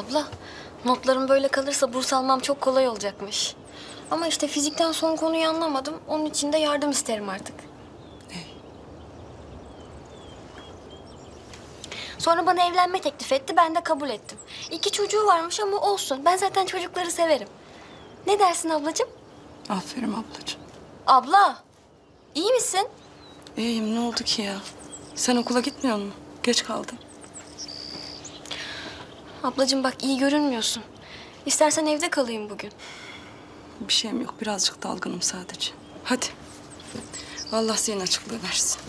Abla, notlarım böyle kalırsa burs almam çok kolay olacakmış. Ama işte fizikten son konuyu anlamadım. Onun için de yardım isterim artık. Sonra bana evlenme teklif etti, ben de kabul ettim. 2 çocuğu varmış ama olsun. Ben zaten çocukları severim. Ne dersin ablacığım? Aferin ablacığım. Abla, iyi misin? İyiyim, ne oldu ki ya? Sen okula gitmiyor musun? Geç kaldın. Ablacığım bak, iyi görünmüyorsun. İstersen evde kalayım bugün. Bir şeyim yok, birazcık dalgınım sadece. Hadi. Allah senin açıklığı versin.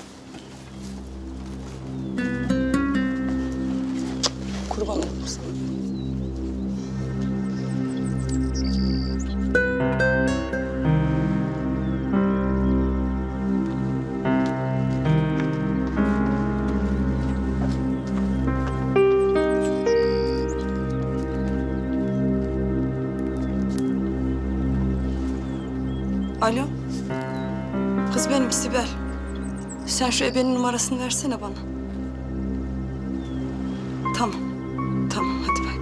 Kurban olurum sana. Alo. Kız benim Sibel. Sen şu ebenin numarasını versene bana. Tamam. Tamam, hadi bak.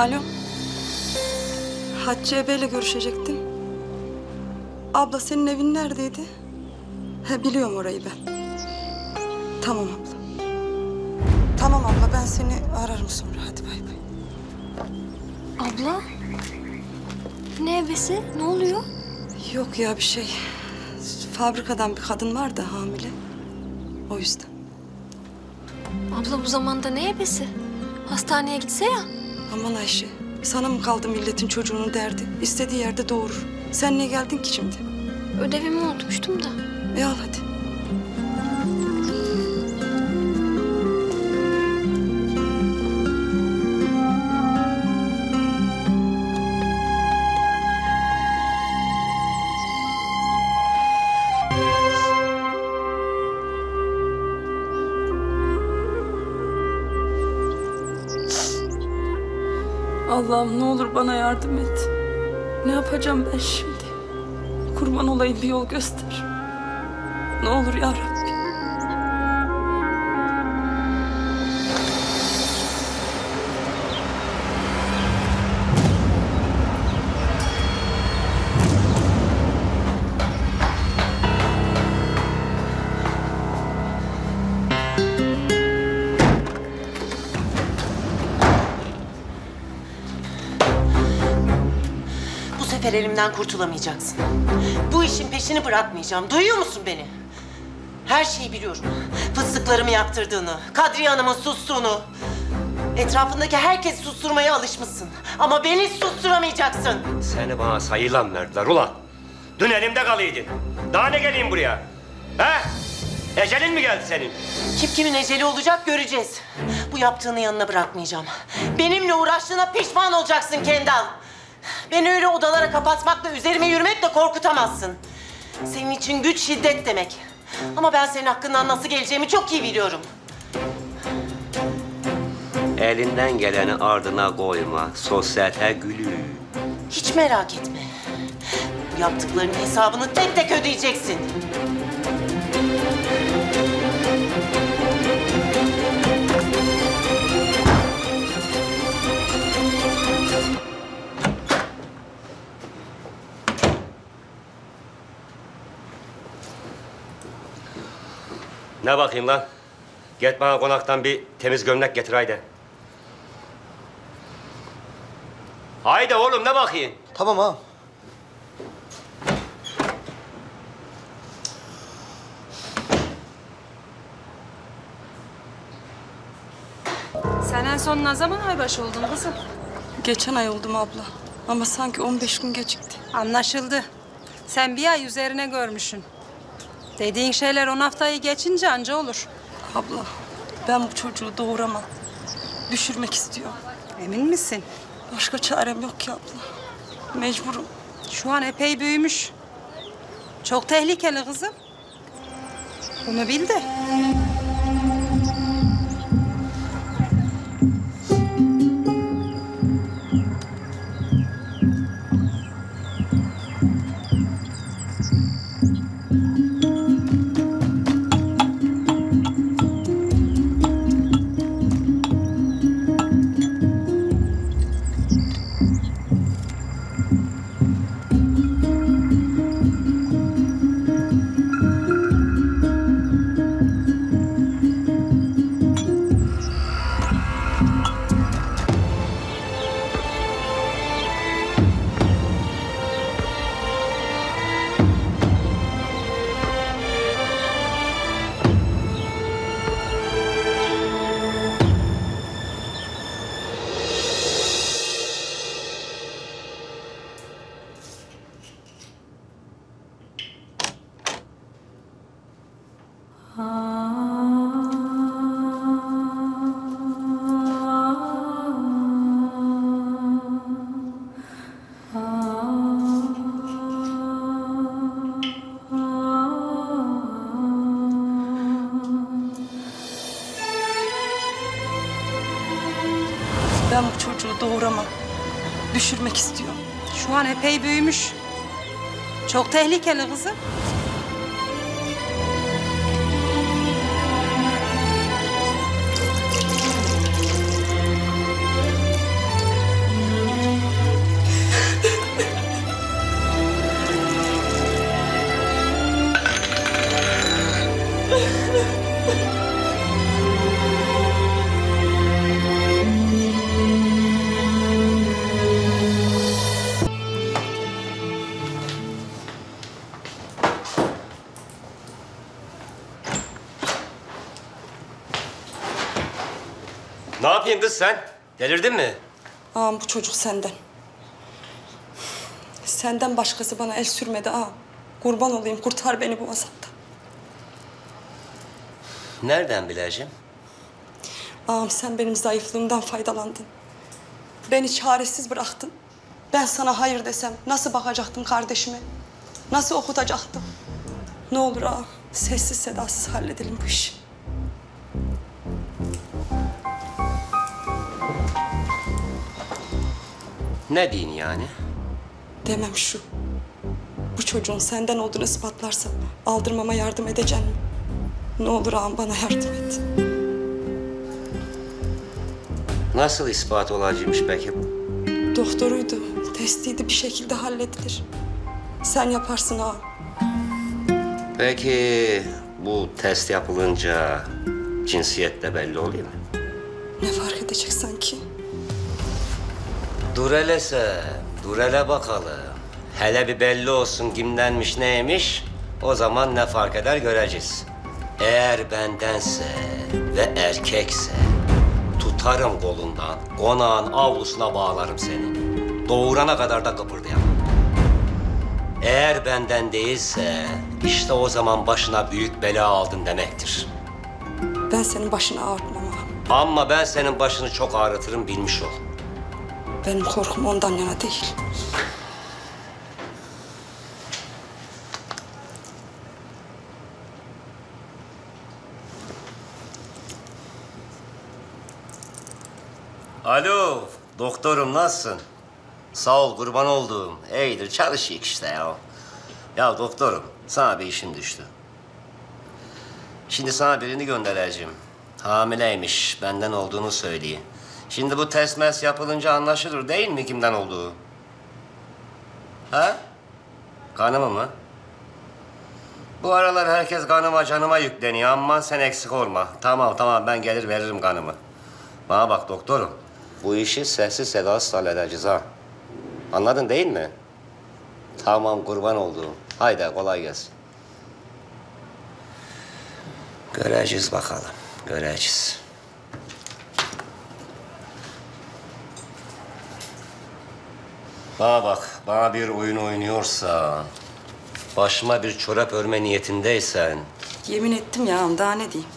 Alo. Hatice ebeyle görüşecektim. Abla, senin evin neredeydi? He, biliyorum orayı ben. Tamam abla. Tamam abla, ben seni ararım sonra. Hadi bay bay. Abla? Ne ebesi? Ne oluyor? Yok ya, bir şey. Fabrikadan bir kadın var da hamile. O yüzden. Abla, bu zamanda ne ebesi? Hastaneye gitse ya. Aman Ayşe, sana mı kaldı milletin çocuğunun derdi? İstediği yerde doğurur. Sen niye geldin ki şimdi? Ödevimi unutmuştum da. Al hadi. Allah'ım, ne olur bana yardım et. Ne yapacağım ben şimdi? Kurban olayım, bir yol göster. Ne olur ya Rabbi. Elimden kurtulamayacaksın. Bu işin peşini bırakmayacağım. Duyuyor musun beni? Her şeyi biliyorum. Fıstıklarımı yaktırdığını, Kadriye Hanım'ın sustuğunu. Etrafındaki herkes susturmaya alışmışsın. Ama beni susturamayacaksın. Seni bana sayılan verdiler ulan. Dün elimde kalıydın. Daha ne geleyim buraya? He? Ecelin mi geldi senin? Kim kimin eceli olacak göreceğiz. Bu yaptığını yanına bırakmayacağım. Benimle uğraştığına pişman olacaksın Kendal. Beni öyle odalara kapatmakla, üzerime yürümekle korkutamazsın. Senin için güç şiddet demek. Ama ben senin hakkından nasıl geleceğimi çok iyi biliyorum. Elinden geleni ardına koyma. Sosyete gülü. Hiç merak etme. Bu yaptıklarının hesabını tek tek ödeyeceksin. Ne bakayım lan? Git bana konaktan bir temiz gömlek getir haydi. Haydi oğlum, ne bakayım? Tamam ağam. Sen en son ne zaman aybaşı oldun kızım? Geçen ay oldum abla. Ama sanki 15 gün gecikti. Anlaşıldı. Sen bir ay üzerine görmüşsün. Dediğin şeyler 10 haftayı geçince anca olur. Abla, ben bu çocuğu doğuramam. Düşürmek istiyorum. Emin misin? Başka çarem yok ki abla. Mecburum. Şu an epey büyümüş. Çok tehlikeli kızım. Bunu bil de. ama düşürmek istiyor. Şu an epey büyümüş. Çok tehlikeli kızım. Ne yapayım kız sen? Delirdin mi? Ağam bu çocuk senden. Senden başkası bana el sürmedi ağam. Kurban olayım, kurtar beni bu azaptan. Nereden bileceğim? Ağam sen benim zayıflığımdan faydalandın. Beni çaresiz bıraktın. Ben sana hayır desem nasıl bakacaktım kardeşime? Nasıl okutacaktım? Ne olur ağam sessiz sedasız halledelim bu işi. Ne diyeyim yani? Demem şu. Bu çocuğun senden olduğunu ispatlarsa aldırmama yardım edeceksin mi? Ne olur ağam bana yardım et. Nasıl ispat olacakmış peki? Doktoruydu, testiydi bir şekilde halledilir. Sen yaparsın ağam. Peki bu test yapılınca cinsiyet de belli oluyor mu? Ne fark edecek sanki? Dur hele sen, dur hele bakalım. Hele bir belli olsun kimdenmiş, neymiş. O zaman ne fark eder göreceğiz. Eğer bendense ve erkekse tutarım kolundan, konağın avlusuna bağlarım seni. Doğurana kadar da kıpırdayamam. Eğer benden değilse işte o zaman başına büyük bela aldın demektir. Ben senin başını ağrıtmam ağam. Ama ben senin başını çok ağrıtırım, bilmiş ol. Benim korkum ondan yana değil. Alo, doktorum nasılsın? Sağ ol, kurban olduğum. İyidir, çalışıyık işte ya. Ya doktorum, sana bir işim düştü. Şimdi sana birini göndereceğim. Hamileymiş, benden olduğunu söyleyeyim. Şimdi bu test mes yapılınca anlaşılır değil mi kimden olduğu? Ha? Kanıma mı? Bu aralar herkes kanıma canıma yükleniyor. Aman sen eksik olma. Tamam ben gelir veririm kanımı. Bana bak doktorum. Bu işi sessiz sedasız halledeceğiz ha. Anladın değil mi? Tamam kurban olduğum. Haydi kolay gelsin. Göreceğiz bakalım. Göreceğiz. Bana bak, bana bir oyun oynuyorsa, başıma bir çorap örme niyetindeysen... Yemin ettim ya, daha ne diyeyim?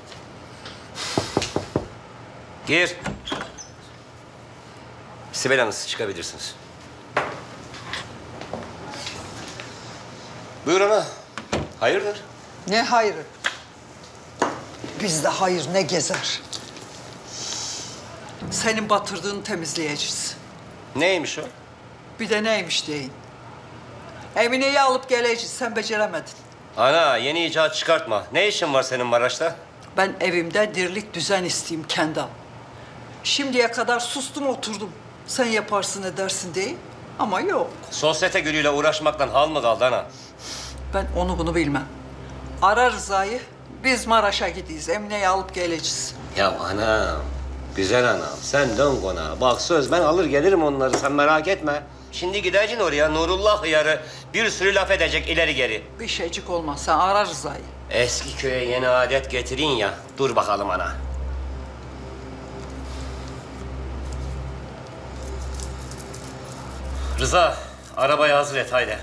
Gir. Sibel Hanım, siz çıkabilirsiniz. Buyur ana, hayırdır? Ne hayırı? Bizde hayır ne gezer? Senin batırdığını temizleyeceğiz. Neymiş o? Bir de neymiş deyin. Emine'yi alıp geleceğiz, sen beceremedin. Ana, yeni icat çıkartma. Ne işin var senin Maraş'ta? Ben evimde dirlik düzen isteyeyim Kendal. Şimdiye kadar sustum oturdum. Sen yaparsın edersin deyin ama yok. Sosyete gülüyle uğraşmaktan hal mı kaldı ana? Ben onu bunu bilmem. Ara Rıza'yı, biz Maraş'a gideyiz. Emine'yi alıp geleceğiz. Ya anam, güzel anam. Sen dön konağa. Bak söz ben alır gelirim onları, sen merak etme. Şimdi gideceksin oraya, Nurullah hıyarı bir sürü laf edecek ileri geri. Bir şeycik olmaz, sen arar Rıza'yı. Eski köye yeni adet getirin ya, dur bakalım ana. Rıza, arabayı hazır et, haydi.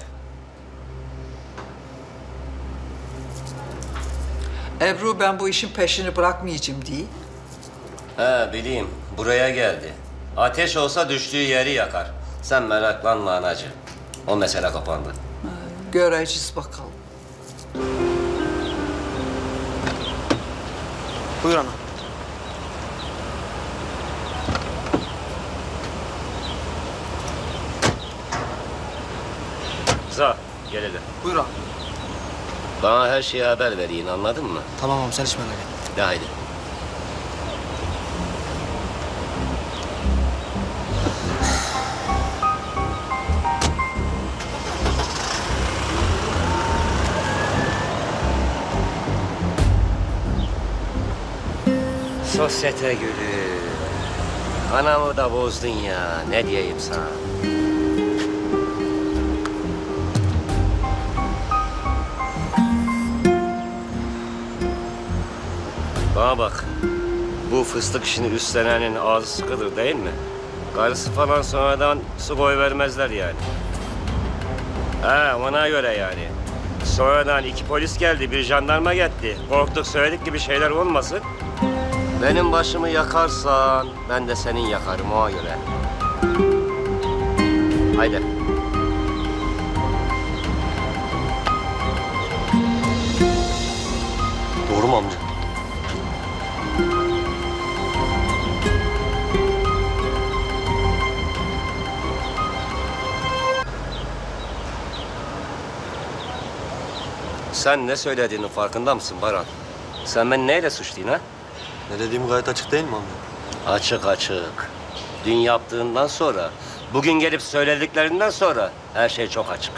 Ebru, ben bu işin peşini bırakmayacağım diye. He, bileyim, buraya geldi. Ateş olsa düştüğü yeri yakar. Sen meraklanma anacığım. O mesele kapandı. Göreceğiz bakalım. Buyur ana. ha. Gel hele. Buyur abi. Bana her şeyi haber vereyim, anladın mı? Tamam abi, sen hiç merak etme. De haydi. Sosyete gülü. Anamı da bozdun ya. Ne diyeyim sana? Bana bak. Bu fıstık işini üstlenenin ağzı sıkıdır değil mi? Karısı falan sonradan su koyvermezler yani. Ha, ona göre yani. Sonradan iki polis geldi, bir jandarma gitti. Korktuk söyledik gibi şeyler olmasın. Benim başımı yakarsan, ben de senin yakarım ona göre. Haydi. Doğru mu amca? Sen ne söylediğinin farkında mısın Baran? Sen beni neyle suçluyorsun ha? Ne dediğim gayet açık değil mi amca? Açık açık. Dün yaptığından sonra, bugün gelip söylediklerinden sonra her şey çok açık.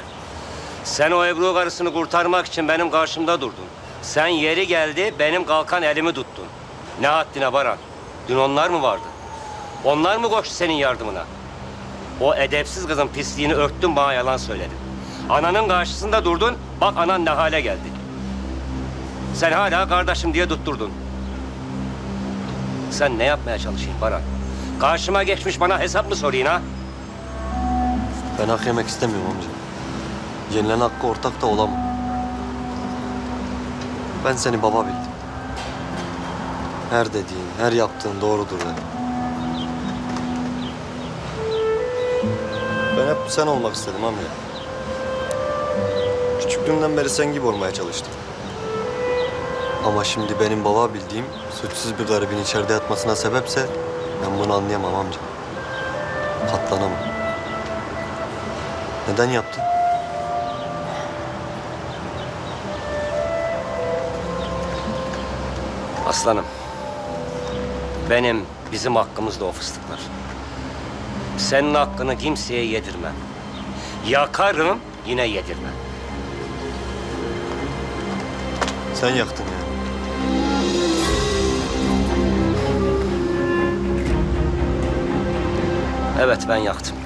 Sen o Ebru karısını kurtarmak için benim karşımda durdun. Sen yeri geldi, benim kalkan elimi tuttun. Ne haddine Baran? Dün onlar mı vardı? Onlar mı koştu senin yardımına? O edepsiz kızın pisliğini örttün, bana yalan söyledin. Ananın karşısında durdun, bak anan ne hale geldi. Sen hala kardeşim diye tutturdun. Sen ne yapmaya çalışayım Baran? Karşıma geçmiş bana hesap mı sorayım ha? Ben hak yemek istemiyorum amca. Yenilen hakkı ortak da olamam. Ben seni baba bildim. Her dediğin, her yaptığın doğrudur dedim. Ben hep sen olmak istedim amca. Küçüklüğümden beri sen gibi olmaya çalıştım. Ama şimdi benim baba bildiğim suçsuz bir garibin içeride yatmasına sebepse ben bunu anlayamam amca. Katlanamam. Neden yaptın? Aslanım. Benim, bizim hakkımız da o fıstıklar. Senin hakkını kimseye yedirmem. Yakarım, yine yedirmem. Sen yaktın ya. Evet, ben yaktım.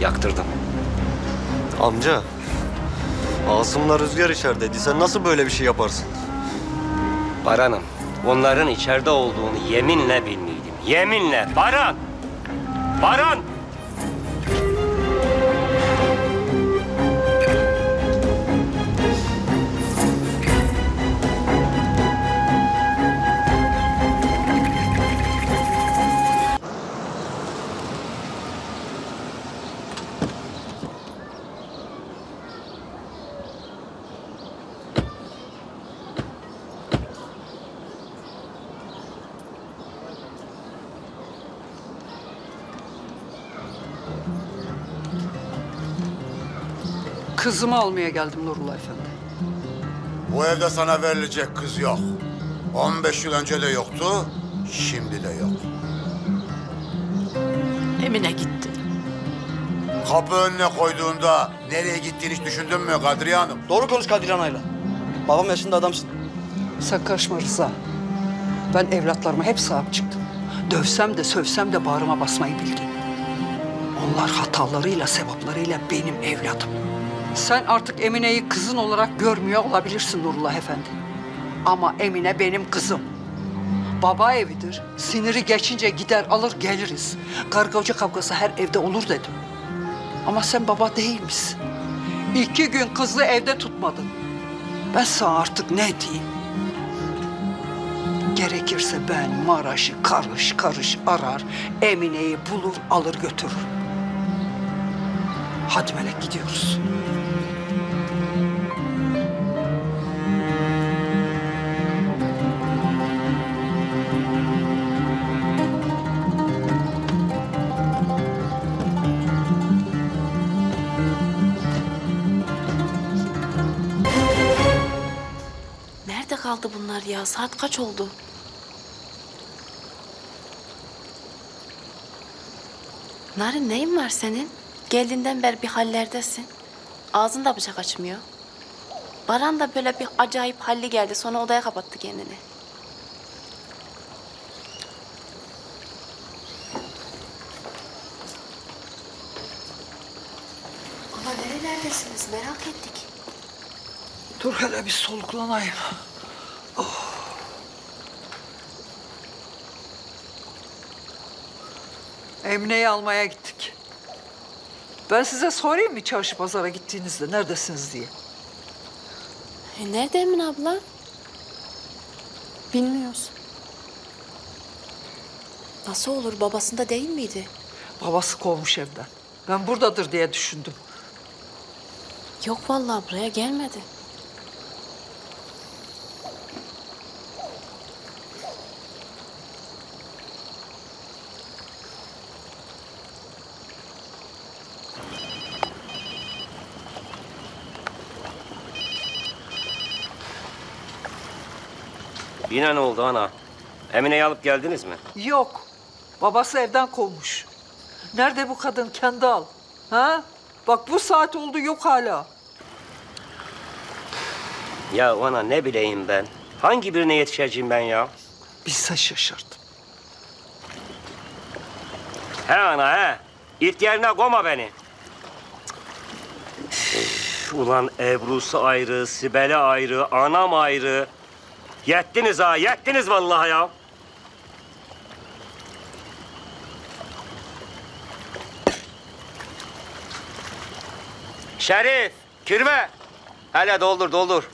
Yaktırdım. Amca, Asım'la Rüzgar içerideydi. Sen nasıl böyle bir şey yaparsın? Baran'ım, onların içeride olduğunu yeminle bilmiyordum. Yeminle! Baran! Baran! Kızımı almaya geldim Nurullah Efendi. Bu evde sana verilecek kız yok. 15 yıl önce de yoktu, şimdi de yok. Emine gitti. Kapı önüne koyduğunda nereye gittiğini hiç düşündün mü Kadriye Hanım? Doğru konuş Kadriye Ana'yla. Babam yaşında adamsın. Sen karışma Rıza. Ben evlatlarıma hep sahip çıktım. Dövsem de sövsem de bağrıma basmayı bildim. Onlar hatalarıyla, sevaplarıyla benim evladım. Sen artık Emine'yi kızın olarak görmüyor olabilirsin Nurullah Efendi. Ama Emine benim kızım. Baba evidir. Siniri geçince gider alır geliriz. Kargavcı kavgası her evde olur dedim. Ama sen baba değilmişsin. 2 gün kızı evde tutmadın. Ben sana artık ne diyeyim? Gerekirse ben Maraş'ı karış karış arar, Emine'yi bulur alır götürür. Hadi Melek gidiyoruz. kaldı bunlar ya? Saat kaç oldu? Narin, neyin var senin? Geldiğinden beri bir hallerdesin. Ağzın da bıçak açmıyor. Baran da böyle bir acayip halli geldi. Sonra odaya kapattı kendini. Ama nerelerdesiniz? Merak ettik. Dur hele bir soluklanayım. Oh. Emine'yi almaya gittik. Ben size sorayım mı çarşı pazara gittiğinizde neredesiniz diye? Nerede Emine abla? Bilmiyoruz. Nasıl olur? Babasında değil miydi? Babası kovmuş evden. Ben buradadır diye düşündüm. Yok vallahi buraya gelmedi. Yine ne oldu ana? Emine'yi alıp geldiniz mi? Yok. Babası evden kovmuş. Nerede bu kadın Kendal? Ha? Bak bu saat oldu yok hala. Ya ana ne bileyim ben? Hangi birine yetişeceğim ben ya? Bilse şaşırdım. He ana he. İlk yerine koma beni. Üf, ulan Ebru'su ayrı, Sibel'e ayrı, anam ayrı. Yettiniz ha, yettiniz vallahi ya. Şerif, kirve. Hele doldur, doldur.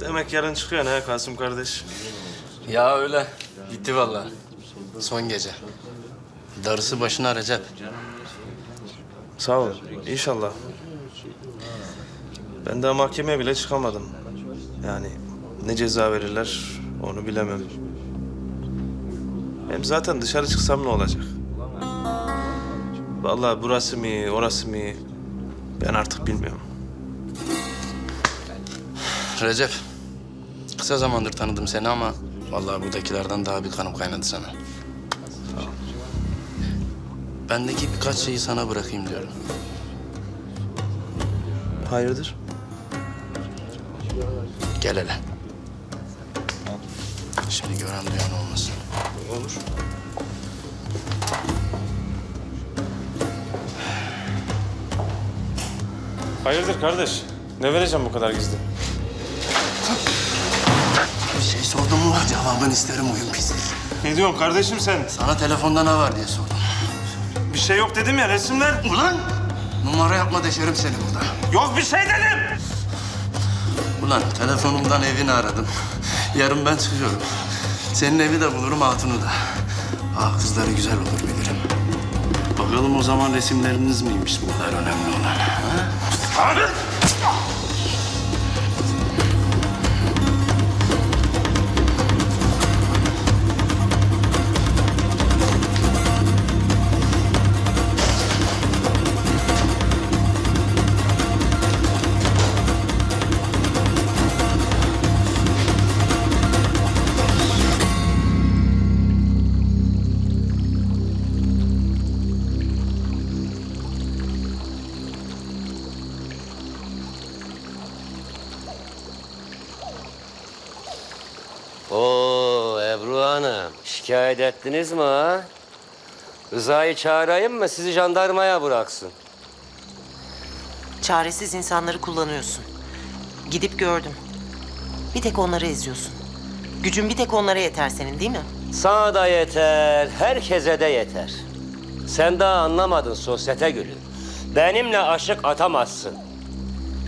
Demek yarın çıkıyor ne Kasım kardeş? Ya öyle, gitti vallahi. Son gece. Darısı başına Recep. Sağ ol, inşallah. Ben daha mahkemeye bile çıkamadım. Yani ne ceza verirler onu bilemem. Hem zaten dışarı çıksam ne olacak? Vallahi burası mı, orası mı ben artık bilmiyorum. Recep, kısa zamandır tanıdım seni ama vallahi buradakilerden daha bir kanım kaynadı sana. Bendeki birkaç şeyi sana bırakayım diyorum. Hayırdır? Gel hele. Şimdi gören duyan olmasın. Olur. Hayırdır kardeş? Ne vereceğim bu kadar gizli? Bir şey sordum mu? Cevabını isterim oyun pisi. Ne diyorsun kardeşim sen? Sana telefonda ne var diye sordum. Bir şey yok dedim ya, resimler. Ulan! Numara yapma deşerim seni burada. Yok bir şey dedim! Ulan telefonumdan evini aradım. Yarın ben çıkıyorum. Senin evi de bulurum, hatunu da. Ah kızları güzel olur bilirim. Bakalım o zaman resimleriniz miymiş bunlar önemli olan? Ha? Abi! Şikayet ettiniz mi ha? Rıza'yı çağırayım mı? Sizi jandarmaya bıraksın. Çaresiz insanları kullanıyorsun. Gidip gördüm. Bir tek onları eziyorsun. Gücün bir tek onlara yeter senin değil mi? Sana da yeter, herkese de yeter. Sen daha anlamadın sosyete gülü. Benimle aşık atamazsın.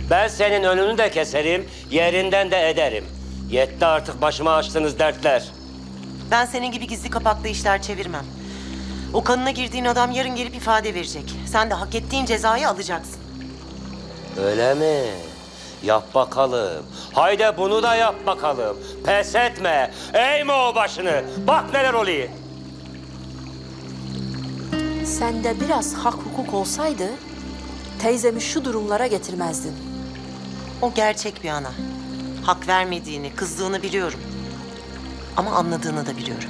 Ben senin önünü de keserim, yerinden de ederim. Yetti artık başıma açtığınız dertler. Ben senin gibi gizli kapaklı işler çevirmem. O kanına girdiğin adam yarın gelip ifade verecek. Sen de hak ettiğin cezayı alacaksın. Öyle mi? Yap bakalım. Haydi bunu da yap bakalım. Pes etme. Eğme o başını. Bak neler oluyor. sende biraz hak hukuk olsaydı teyzemi şu durumlara getirmezdin. O gerçek bir ana. Hak vermediğini, kızdığını biliyorum. Ama anladığını da biliyorum.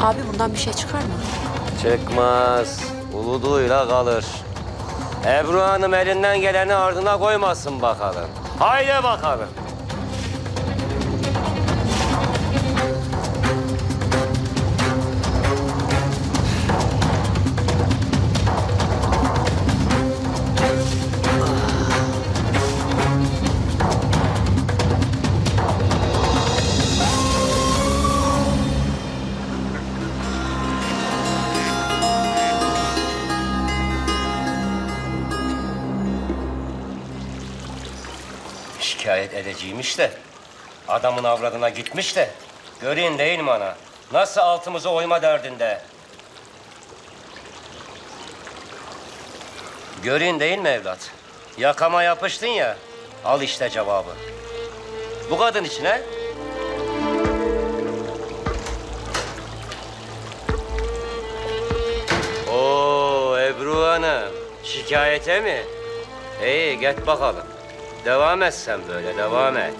Abi bundan bir şey çıkar mı? Çıkmaz. Uluduyla kalır. Ebru Hanım elinden geleni ardına koymasın bakalım. Haydi bakalım. Şikayet edeceğimiş de, adamın avradına gitmiş de, göreyim değil mi ana? Nasıl altımıza oyma derdinde? Göreyim değil mi evlat? Yakama yapıştın ya, al işte cevabı. Bu kadın için he? Oo Ebru Hanım, şikayete mi? İyi, git bakalım. Devam et sen böyle, devam et.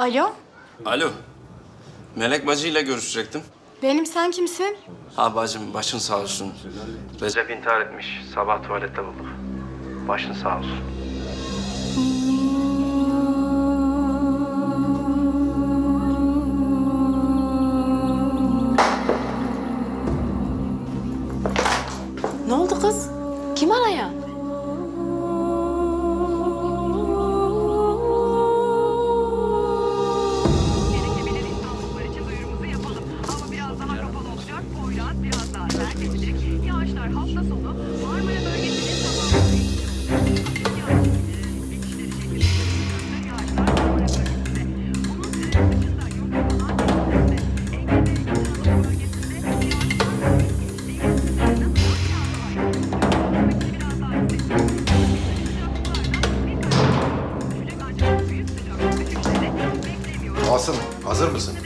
Alo? Alo. Melek bacıyla görüşecektim. Benim, sen kimsin? Ha bacım, başın sağ olsun. Recep intihar etmiş. Sabah tuvalette bulduk. Başın sağ olsun. Ne oldu kız? Kim arayan? Hazır mısın?